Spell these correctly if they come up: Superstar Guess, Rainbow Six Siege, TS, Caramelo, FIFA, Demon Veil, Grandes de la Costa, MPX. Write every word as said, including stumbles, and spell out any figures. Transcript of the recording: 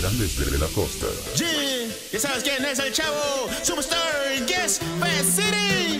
Grandes de la Costa. Yeah, ya sabes quién es el chavo. Superstar Guess, City.